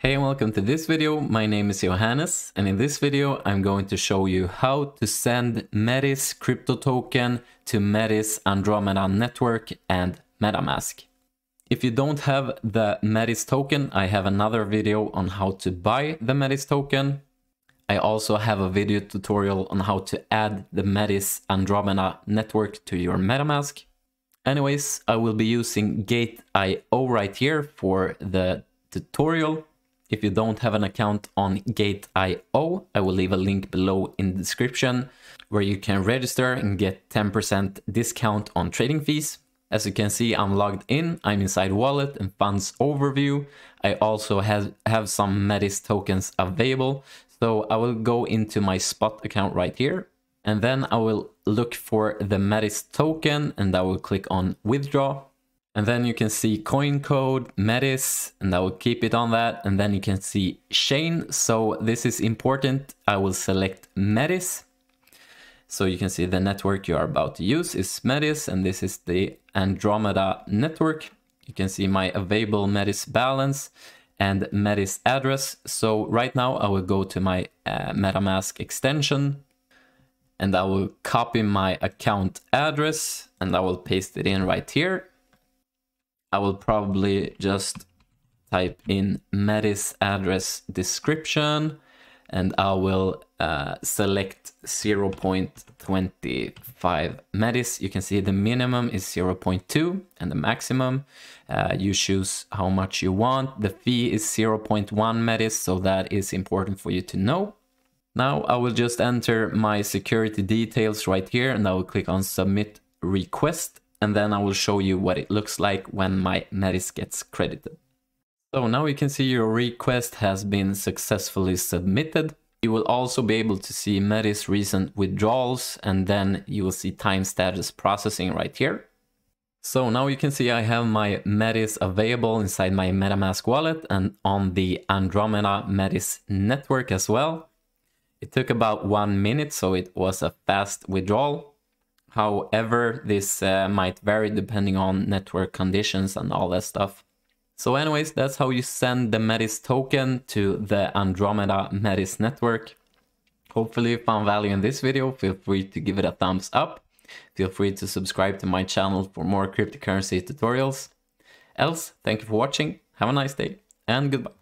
Hey and welcome to this video. My name is Johannes and in this video I'm going to show you how to send Metis crypto token to Metis Andromeda network and MetaMask. If you don't have the Metis token, I have another video on how to buy the Metis token. I also have a video tutorial on how to add the Metis Andromeda network to your MetaMask. Anyways, I will be using Gate.io right here for the tutorial. If you don't have an account on Gate.io, I will leave a link below in the description where you can register and get 10% discount on trading fees. As you can see, I'm logged in, I'm inside wallet and funds overview. I also have some Metis tokens available. So I will go into my spot account right here and then I will look for the Metis token and I will click on withdraw. And then you can see coin code, Metis, and I will keep it on that. And then you can see chain. So this is important. I will select Metis. So you can see the network you are about to use is Metis. And this is the Andromeda network. You can see my available Metis balance and Metis address. So right now I will go to my MetaMask extension and I will copy my account address and I will paste it in right here. I will probably just type in Metis address description and I will select 0.25 Metis. You can see the minimum is 0.2 and the maximum. You choose how much you want. The fee is 0.1 Metis, so that is important for you to know. Now I will just enter my security details right here and I will click on submit request. And then I will show you what it looks like when my Metis gets credited. So now you can see your request has been successfully submitted. You will also be able to see Metis recent withdrawals and then you will see time status processing right here. So now you can see I have my Metis available inside my MetaMask wallet and on the Andromeda Metis network as well. It took about 1 minute, so it was a fast withdrawal. However, this might vary depending on network conditions and all that stuff. So anyways, that's how you send the Metis token to the Andromeda Metis network. Hopefully you found value in this video. Feel free to give it a thumbs up. Feel free to subscribe to my channel for more cryptocurrency tutorials. Else, thank you for watching. Have a nice day and goodbye.